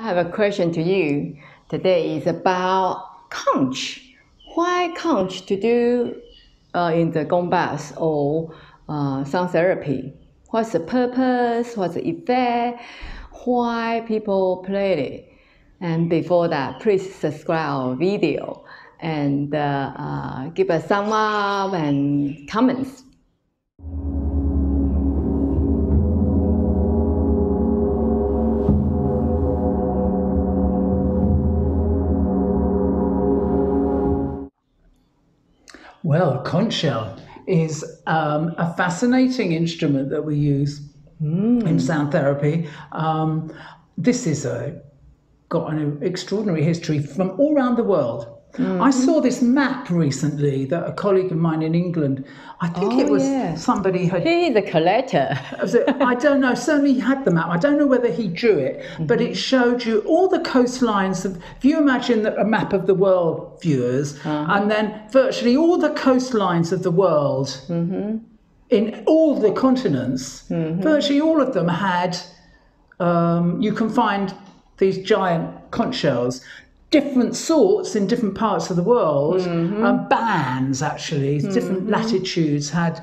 I have a question to you. Today is about conch. Why conch to do in the Gong baths or sound therapy? What's the purpose? What's the effect? Why people play it? And before that, please subscribe our video and give us thumbs up and comments. Well, conch shell is a fascinating instrument that we use in sound therapy. This has got an extraordinary history from all around the world. I saw this map recently that a colleague of mine in England, I think somebody had... He's a collector. I don't know, certainly he had the map. I don't know whether he drew it, but it showed you all the coastlines. If you imagine a map of the world, viewers, and then virtually all the coastlines of the world in all the continents, virtually all of them had, you can find these giant conch shells. Different sorts in different parts of the world, bands actually, different latitudes had,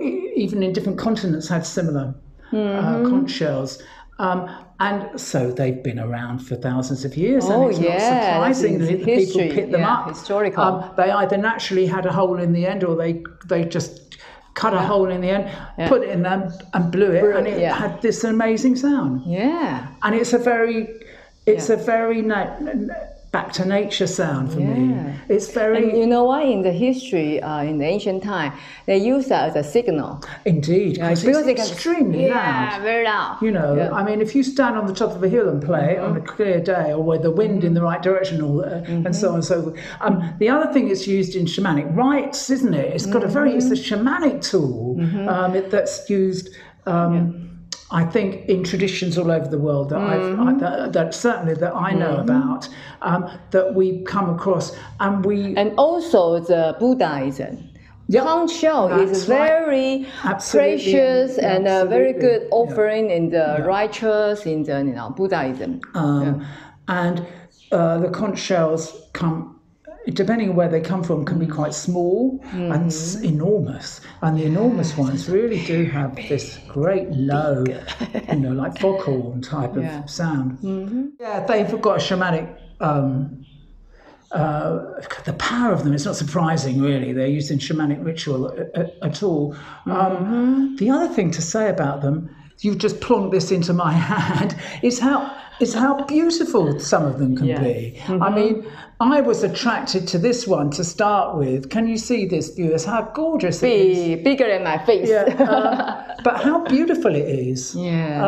even in different continents had similar conch shells. And so they've been around for thousands of years, and it's not surprising that people picked them up. Historical. They either naturally had a hole in the end, or they just cut a hole in the end, put it in them and blew it, and it had this amazing sound. Yeah. And it's a very, back to nature sound for me. It's very... And you know what? In the history, in the ancient time, they used that as a signal. Indeed, because it's extremely loud. Yeah, very loud. You know, I mean, if you stand on the top of a hill and play on a clear day, or with the wind in the right direction, or, and so on and so forth. The other thing it's used in shamanic rites, isn't it? It's got a very... It's a shamanic tool that's used... I think in traditions all over the world that I know about, that we come across, and we also the Buddhism. Conch shell is very precious and a very good offering in the righteous, in the Buddhism. And the conch shells come, depending on where they come from, can be quite small and enormous. And the enormous ones really do have this great low, you know, like foghorn type of sound. Yeah, they've got a shamanic, the power of them is not surprising really. They're used in shamanic ritual at all. The other thing to say about them, you've just plonked this into my hand, is how beautiful some of them can be. I mean, I was attracted to this one to start with. Can you see this, viewers? How gorgeous it is. Bigger than my face. But how beautiful it is. Yeah.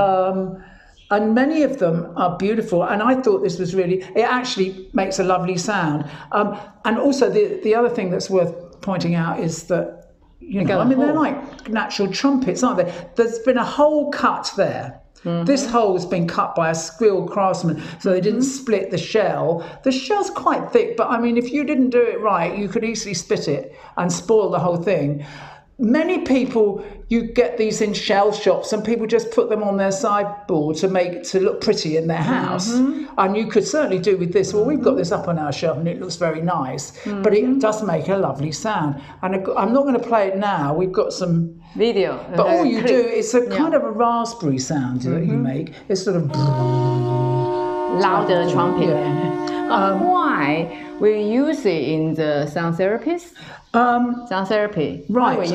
And many of them are beautiful. And I thought this was really, it actually makes a lovely sound. And also the other thing that's worth pointing out is that, you know, I mean, they're like natural trumpets, aren't they? There's been a hole cut there. This hole has been cut by a skilled craftsman, so they didn't split the shell. The shell's quite thick, but I mean, if you didn't do it right, you could easily split it and spoil the whole thing. Many people, you get these in shell shops, and people just put them on their sideboard to look pretty in their house. And you could certainly do with this. Well, we've got this up on our shelf, and it looks very nice. But it does make a lovely sound. And I'm not going to play it now. We've got some video. But all you do, it's a kind of a raspberry sound that you make. It's sort of louder trumpet. Why we use it in the sound therapies? Sound therapy. Right. Well, we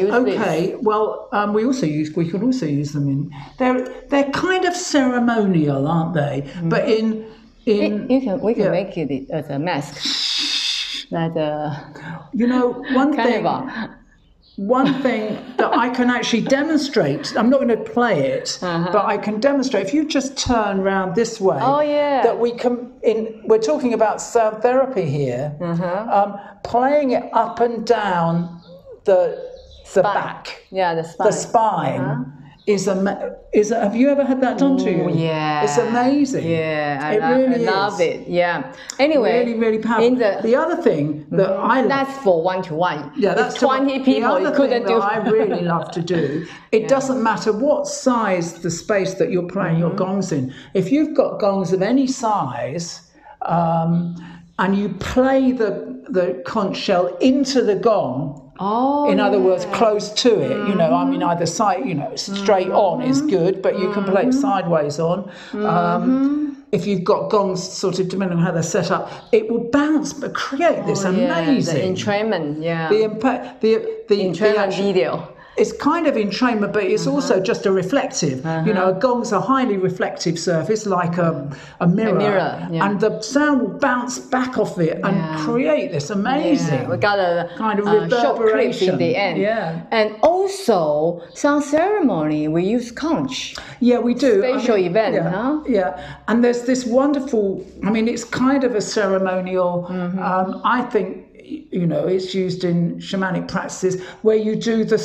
could also use them in. They're kind of ceremonial, aren't they? But we can make it as a mask. Like you know, one carnival. One thing that I can actually demonstrate, I'm not going to play it, but I can demonstrate, if you just turn round this way, that we can, we're talking about sound therapy here, playing it up and down the back, the spine, is have you ever had that done to you? Yeah, it's amazing. Yeah, I really love it. Yeah. Anyway, really, really powerful. The other thing that I love, that's for 1-to-1. Yeah, that's 20 people. You couldn't do. I really love to do. It doesn't matter what size the space that you're playing your gongs in. If you've got gongs of any size, and you play the conch shell into the gong. Oh, in other words, close to it, you know, I mean, either side, you know, straight on is good, but you can play it sideways on. If you've got gongs, sort of, depending on how they're set up, it will bounce, but create this amazing... The entrainment, The entrainment video. It's kind of entrainment, but it's also just a reflective. You know, a gong's a highly reflective surface, like a mirror. And the sound will bounce back off it and create this amazing we got a kind of reverberation in the end. Yeah. And also, some ceremony, we use conch. Yeah, we do. Special event, yeah. And there's this wonderful, I mean, it's kind of a ceremonial, I think, you know, it's used in shamanic practices where you do the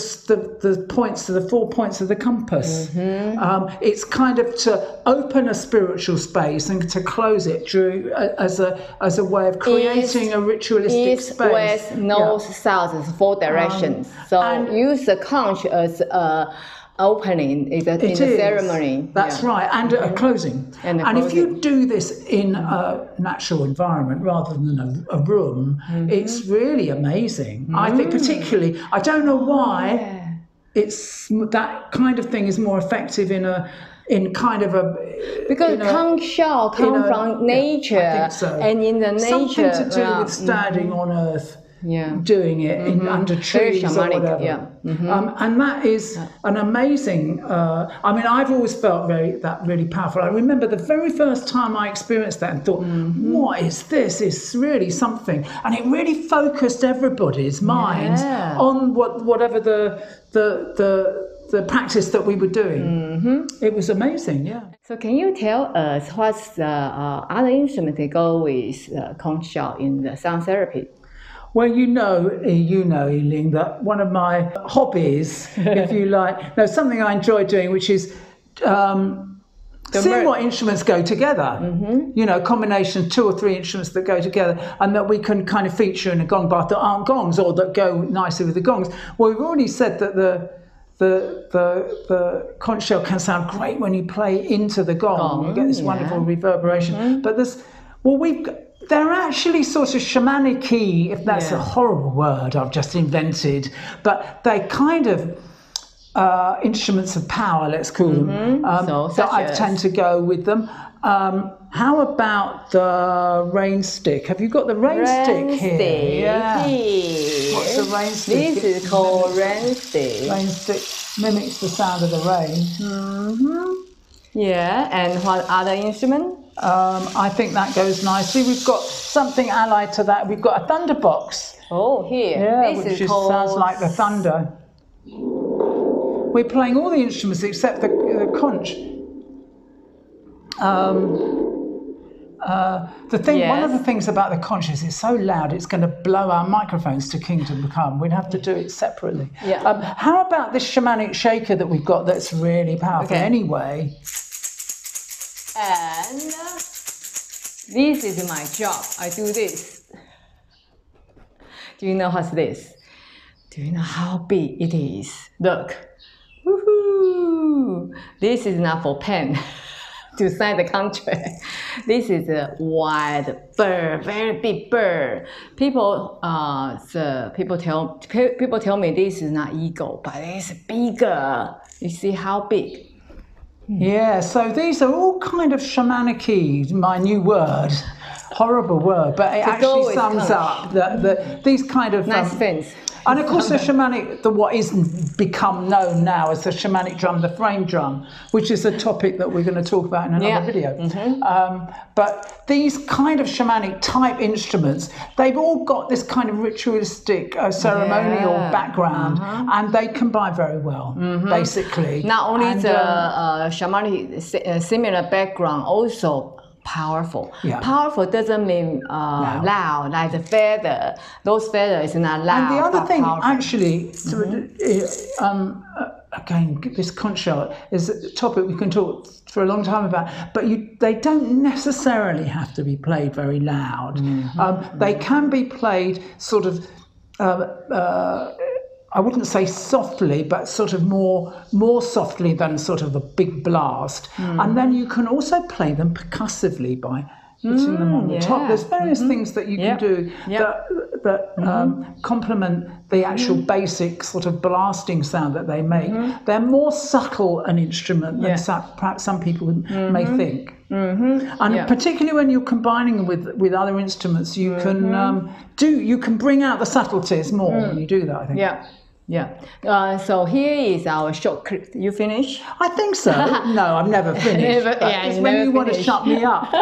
points of the 4 points of the compass. It's kind of to open a spiritual space and to close it through as a way of creating a ritualistic space. East, west, north, south is 4 directions. So use the conch as a opening in the ceremony. That's right, and a closing. And if you do this in a natural environment rather than a room, it's really amazing. I think particularly, I don't know why it's that kind of thing is more effective in conch shell comes from nature, I think so. And in the nature. Something to do with standing on earth. Doing it in under trees or whatever. And that is an amazing I mean, I've always felt really powerful. I remember the very first time I experienced that and thought, what is this? It's really something. And it really focused everybody's minds on whatever the practice that we were doing. It was amazing, So can you tell us what's the other instrument they go with conch shell in the sound therapy? Well, you know, Yiling, that one of my hobbies, if you like, something I enjoy doing, which is seeing what instruments go together, you know, a combination of 2 or 3 instruments that go together and that we can kind of feature in a gong bath that aren't gongs or that go nicely with the gongs. Well, we've already said that the conch shell can sound great when you play into the gong. You get this wonderful reverberation. But they're actually sort of shamanic-y, if that's a horrible word I've just invented, but they kind of instruments of power, let's call them, that I tend to go with them. How about the rain stick? Have you got the rain stick here? What's the rain stick? This is called rain stick. Rain stick mimics the sound of the rain. Yeah, and what other instrument? I think that goes nicely. We've got something allied to that. We've got a thunder box. Oh, here. Yeah, which sounds like the thunder. We're playing all the instruments except the conch. One of the things about the conch is it's so loud it's going to blow our microphones to kingdom come. We'd have to do it separately. Yeah. How about this shamanic shaker that we've got that's really powerful anyway? And this is my job. I do this. Do you know what's this? Do you know how big it is? Look. Woohoo! This is not for pen to sign the contract. This is a wide bird, very big bird. People tell me this is not eagle, but it's bigger. You see how big? Yeah, so these are all kind of shamanic-y, my new word, horrible word, but it actually sums up that these kind of nice things. And of course, what is become known now as the shamanic drum, the frame drum, which is a topic that we're going to talk about in another video. But these kind of shamanic type instruments, they've all got this kind of ritualistic, ceremonial background, and they combine very well, basically. Not only shamanic similar background, also powerful. Yeah. Powerful doesn't mean loud, like the feather. Those feathers are not loud. And the other thing, actually, again, this conch shell is a topic we can talk for a long time about, but they don't necessarily have to be played very loud. Mm-hmm. They can be played sort of, I wouldn't say softly, but sort of more softly than sort of a big blast. Mm. And then you can also play them percussively by hitting them on the top. There's various things that you can do that complement the actual basic sort of blasting sound that they make. Mm-hmm. They're more subtle an instrument than perhaps some people may think. Mm-hmm. And particularly when you're combining them with other instruments, you can you can bring out the subtleties more when you do that, I think. Yeah. Yeah. So here is our short clip. You finish? I think so. No, I'm never finished. It's when you want to shut me up.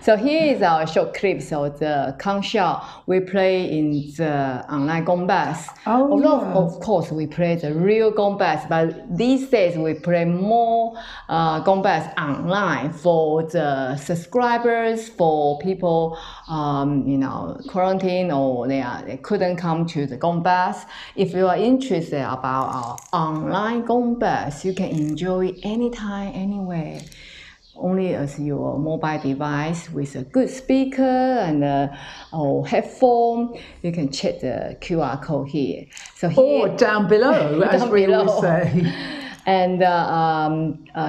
So here is our short clip. So the conch shell we play in the online gong bass. Oh, of course, we play the real gong bass, but these days we play more gong bass online for the subscribers, for people quarantine or they couldn't come to the gong bass. If you are interested about our online gong bass, you can enjoy it anytime, anywhere, only as your mobile device with a good speaker and or headphone. You can check the QR code here. So here, or down below, as we always say. And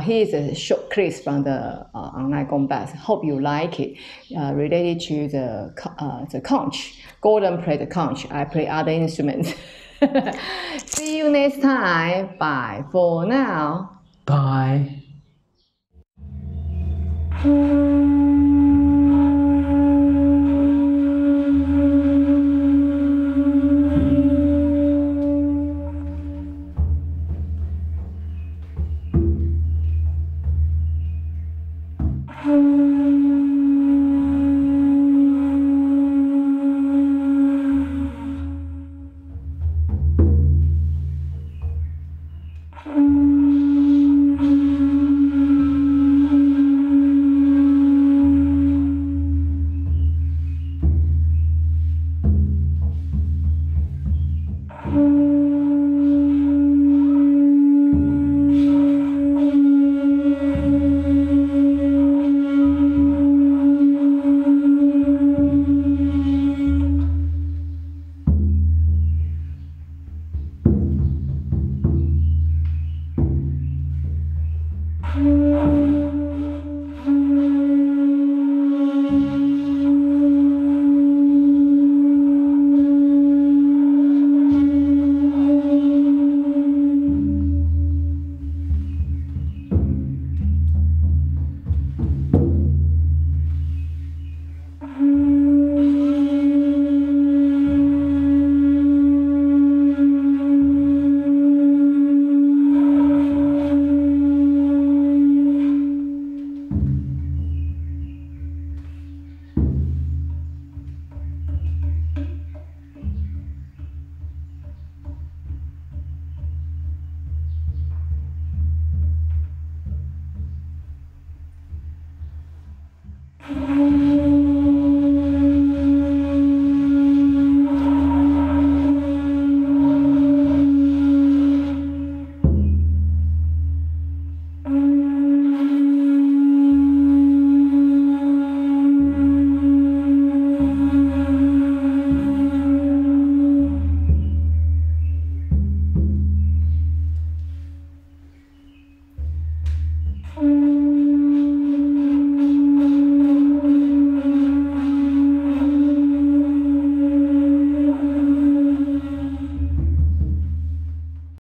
here is a short clip from the online gong bass. Hope you like it. Related to the conch. Gordon played the conch. I play other instruments. See you next time. Bye for now. Bye.